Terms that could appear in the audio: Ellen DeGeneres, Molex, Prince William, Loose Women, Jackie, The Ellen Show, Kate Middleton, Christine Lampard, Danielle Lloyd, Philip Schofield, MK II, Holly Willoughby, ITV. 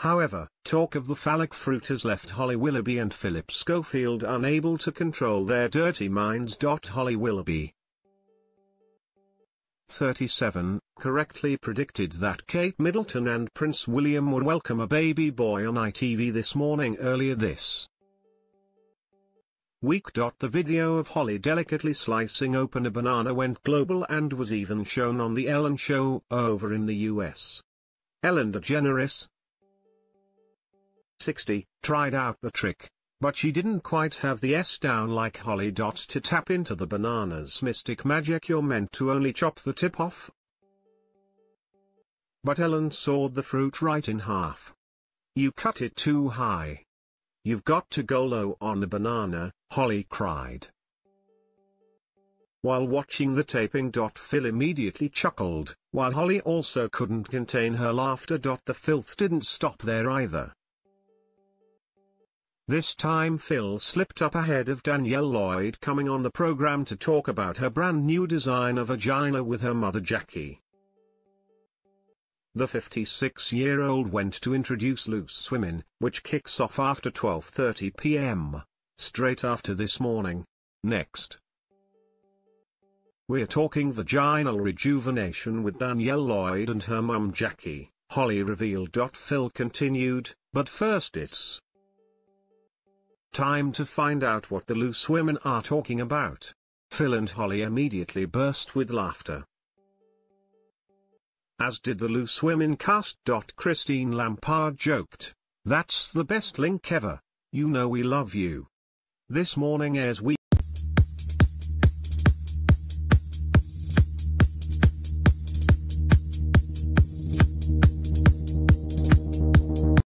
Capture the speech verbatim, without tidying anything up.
However, talk of the phallic fruit has left Holly Willoughby and Philip Schofield unable to control their dirty minds. Holly Willoughby, thirty-seven, correctly predicted that Kate Middleton and Prince William would welcome a baby boy on I T V this morning earlier this week. The video of Holly delicately slicing open a banana went global and was even shown on The Ellen Show over in the U S. Ellen DeGeneres, sixty, tried out the trick, but she didn't quite have the S down like Holly. To tap into the banana's mystic magic you're meant to only chop the tip off. But Ellen sawed the fruit right in half. "You cut it too high. You've got to go low on the banana," Holly cried. While watching the taping, Phil immediately chuckled, while Holly also couldn't contain her laughter. The filth didn't stop there either. This time Phil slipped up ahead of Danielle Lloyd coming on the program to talk about her brand new design of vagina with her mother Jackie. The fifty-six-year-old went to introduce Loose Women, which kicks off after twelve thirty p m, straight after this morning. Next, we're talking vaginal rejuvenation with Danielle Lloyd and her mum Jackie, Holly revealed. Phil continued, "But first it's time to find out what the Loose Women are talking about." Phil and Holly immediately burst with laughter, as did the Loose Women cast. Christine Lampard joked, "That's the best link ever. You know we love you." This morning airs weekly.